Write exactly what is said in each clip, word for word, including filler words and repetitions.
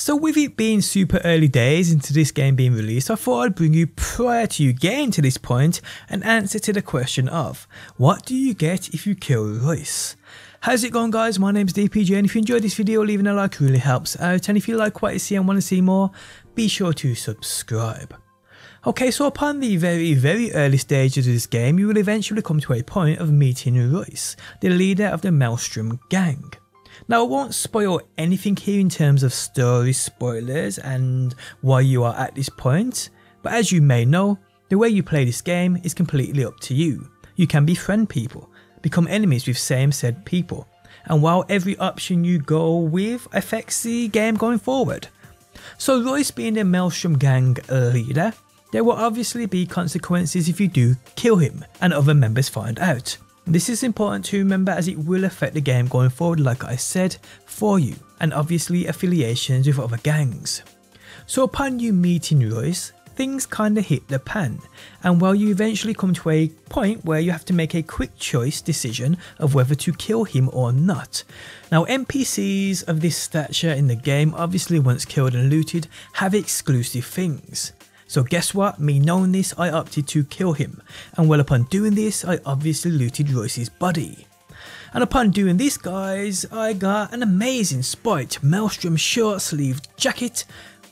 So with it being super early days into this game being released, I thought I'd bring you prior to you getting to this point an answer to the question of, what do you get if you kill Royce? How's it going, guys? My name's D P J, and if you enjoyed this video, leaving a like really helps out, and if you like what you see and want to see more, be sure to subscribe. Okay, so upon the very very early stages of this game, you will eventually come to a point of meeting Royce, the leader of the Maelstrom gang. Now, I won't spoil anything here in terms of story spoilers and why you are at this point, but as you may know, the way you play this game is completely up to you. You can befriend people, become enemies with same said people, and while every option you go with affects the game going forward. So Royce being the Maelstrom gang leader, there will obviously be consequences if you do kill him and other members find out. This is important to remember as it will affect the game going forward, like I said, for you, and obviously affiliations with other gangs. So upon you meeting Royce, things kinda hit the pan, and while you eventually come to a point where you have to make a quick choice decision of whether to kill him or not. Now, N P Cs of this stature in the game, obviously once killed and looted, have exclusive things. So guess what, me knowing this, I opted to kill him, and well, upon doing this, I obviously looted Royce's body. And upon doing this, guys, I got an amazing spiked Maelstrom short sleeved jacket,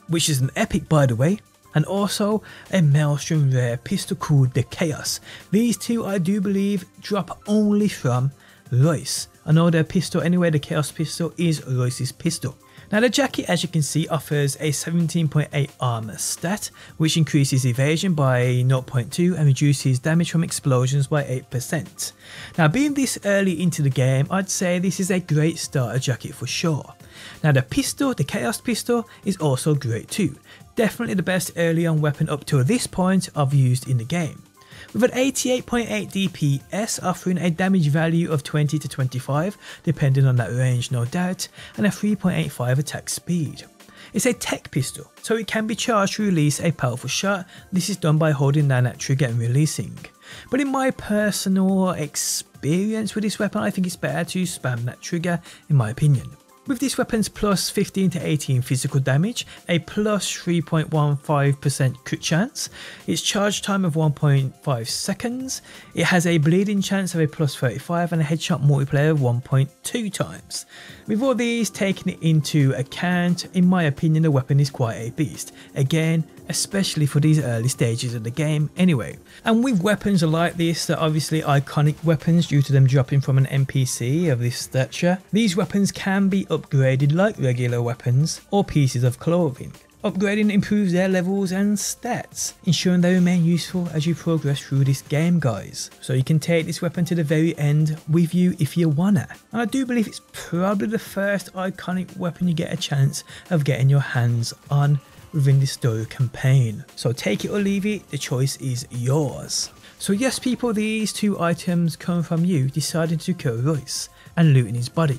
which is an epic by the way, and also a Maelstrom rare pistol called the Chaos. These two I do believe drop only from Royce. I know their pistol anyway, the Chaos Pistol is Royce's pistol. Now, the jacket, as you can see, offers a seventeen point eight armor stat, which increases evasion by zero point two and reduces damage from explosions by eight percent. Now, being this early into the game, I'd say this is a great starter jacket for sure. Now, the pistol, the Chaos Pistol, is also great too. Definitely the best early on weapon up to this point I've used in the game. With an eighty-eight point eight D P S offering a damage value of twenty to twenty-five, depending on that range no doubt, and a three point eight five attack speed. It's a tech pistol, so it can be charged to release a powerful shot. This is done by holding down that trigger and releasing. But in my personal experience with this weapon, I think it's better to spam that trigger in my opinion. With this weapon's plus fifteen to eighteen physical damage, a plus three point one five percent crit chance, its charge time of one point five seconds, it has a bleeding chance of a plus thirty-five and a headshot multiplier of one point two times. With all these taken into account, in my opinion the weapon is quite a beast, again especially for these early stages of the game anyway. And with weapons like this, they're obviously iconic weapons due to them dropping from an N P C of this stature. These weapons can be upgraded like regular weapons or pieces of clothing. Upgrading improves their levels and stats, ensuring they remain useful as you progress through this game, guys. So you can take this weapon to the very end with you if you wanna. And I do believe it's probably the first iconic weapon you get a chance of getting your hands on within this story campaign. So take it or leave it, the choice is yours. So yes people, these two items come from you deciding to kill Royce and looting his body.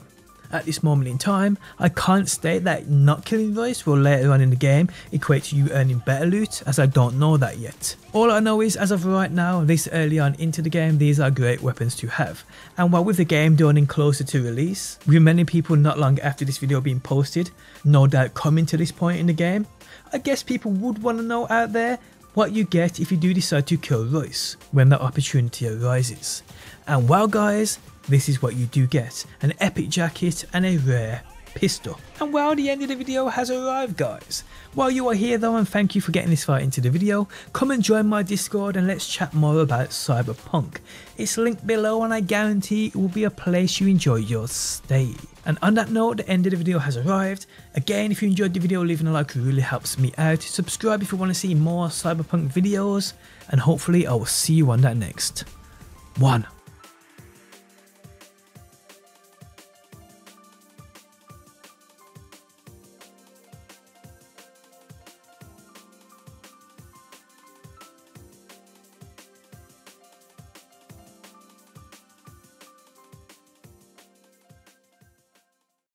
At this moment in time, I can't state that not killing Royce will later on in the game equate to you earning better loot, as I don't know that yet. All I know is as of right now, this early on into the game, these are great weapons to have. And while with the game dawning closer to release, with many people not long after this video being posted, no doubt coming to this point in the game, I guess people would want to know out there what you get if you do decide to kill Royce when that opportunity arises. And wow guys, this is what you do get, an epic jacket and a rare pistol. And well, the end of the video has arrived guys. While you are here though, and thank you for getting this far into the video, come and join my Discord and let's chat more about Cyberpunk. It's linked below and I guarantee it will be a place you enjoy your stay. And on that note, the end of the video has arrived. Again, if you enjoyed the video, leaving a like really helps me out. Subscribe if you want to see more Cyberpunk videos, and hopefully I will see you on that next one.